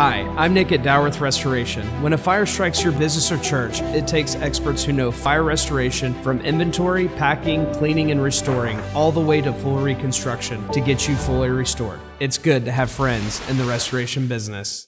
Hi, I'm Nick at Dalworth Restoration. When a fire strikes your business or church, it takes experts who know fire restoration from inventory, packing, cleaning, and restoring, all the way to full reconstruction to get you fully restored. It's good to have friends in the restoration business.